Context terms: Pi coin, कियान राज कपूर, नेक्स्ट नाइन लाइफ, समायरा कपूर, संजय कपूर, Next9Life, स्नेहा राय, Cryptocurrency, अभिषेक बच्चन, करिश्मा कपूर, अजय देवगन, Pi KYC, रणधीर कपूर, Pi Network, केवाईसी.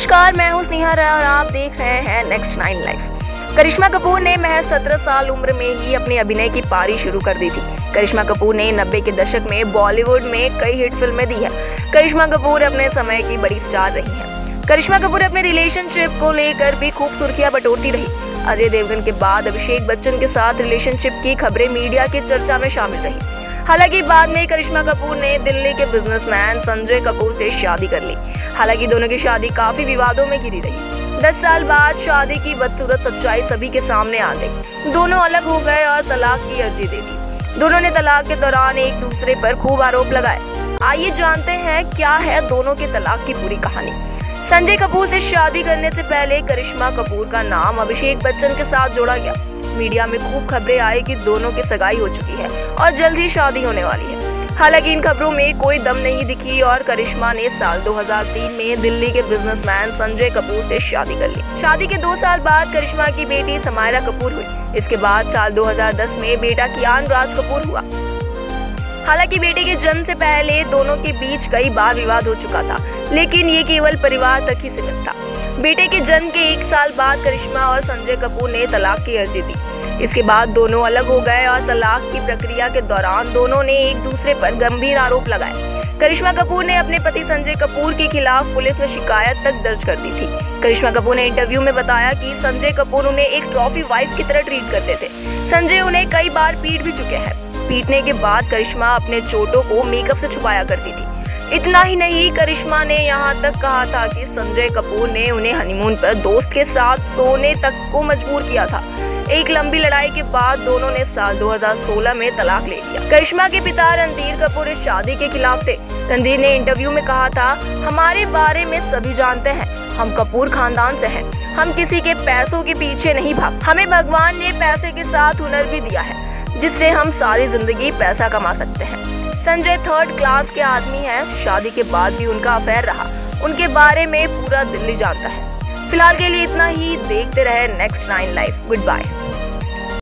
नमस्कार, मैं हूं स्नेहा राय और आप देख रहे हैं नेक्स्ट नाइन लाइफ। करिश्मा कपूर ने महज 17 साल उम्र में ही अपने अभिनय की पारी शुरू कर दी थी। करिश्मा कपूर ने 90 के दशक में बॉलीवुड में कई हिट फिल्में दी है। करिश्मा कपूर अपने समय की बड़ी स्टार रही है। करिश्मा कपूर अपने रिलेशनशिप को लेकर भी खूब सुर्खियां बटोरती रही। अजय देवगन के बाद अभिषेक बच्चन के साथ रिलेशनशिप की खबरें मीडिया की चर्चा में शामिल रही। हालांकि बाद में करिश्मा कपूर ने दिल्ली के बिजनेसमैन संजय कपूर से शादी कर ली। हालांकि दोनों की शादी काफी विवादों में घिरी रही। 10 साल बाद शादी की बदसूरत सच्चाई सभी के सामने आ गई। दोनों अलग हो गए और तलाक की अर्जी दे दी। दोनों ने तलाक के दौरान एक दूसरे पर खूब आरोप लगाए। आइए जानते हैं क्या है दोनों के तलाक की पूरी कहानी। संजय कपूर से शादी करने से पहले करिश्मा कपूर का नाम अभिषेक बच्चन के साथ जोड़ा गया। मीडिया में खूब खबरें आई कि दोनों की सगाई हो चुकी है और जल्द ही शादी होने वाली है। हालांकि इन खबरों में कोई दम नहीं दिखी और करिश्मा ने साल 2003 में दिल्ली के बिजनेसमैन संजय कपूर से शादी कर ली। शादी के 2 साल बाद करिश्मा की बेटी समायरा कपूर हुई। इसके बाद साल 2010 में बेटा कियान राज कपूर हुआ। हालांकि बेटे के जन्म से पहले दोनों के बीच कई बार विवाद हो चुका था, लेकिन ये केवल परिवार तक ही सीमित था। बेटे के जन्म के 1 साल बाद करिश्मा और संजय कपूर ने तलाक की अर्जी दी। इसके बाद दोनों अलग हो गए और तलाक की प्रक्रिया के दौरान दोनों ने एक दूसरे पर गंभीर आरोप लगाए। करिश्मा कपूर ने अपने पति संजय कपूर के खिलाफ पुलिस में शिकायत तक दर्ज कर दी थी। करिश्मा कपूर ने इंटरव्यू में बताया कि संजय कपूर उन्हें एक ट्रॉफी वाइफ की तरह ट्रीट करते थे। संजय उन्हें कई बार पीट भी चुके हैं। पीटने के बाद करिश्मा अपने चोटों को मेकअप से छुपाया करती थी। इतना ही नहीं, करिश्मा ने यहाँ तक कहा था कि संजय कपूर ने उन्हें हनीमून पर दोस्त के साथ सोने तक को मजबूर किया था। एक लंबी लड़ाई के बाद दोनों ने साल 2016 में तलाक ले लिया। करिश्मा के पिता रणधीर कपूर इस शादी के खिलाफ थे। रणधीर ने इंटरव्यू में कहा था, हमारे बारे में सभी जानते हैं, हम कपूर खानदान से हैं, हम किसी के पैसों के पीछे नहीं भाग। हमें भगवान ने पैसे के साथ हुनर भी दिया है, जिससे हम सारी जिंदगी पैसा कमा सकते हैं। संजय 3rd क्लास के आदमी हैं। शादी के बाद भी उनका अफेयर रहा। उनके बारे में पूरा दिल्ली जानता है। फिलहाल के लिए इतना ही। देखते रहे नेक्स्ट 9 लाइफ। Good bye.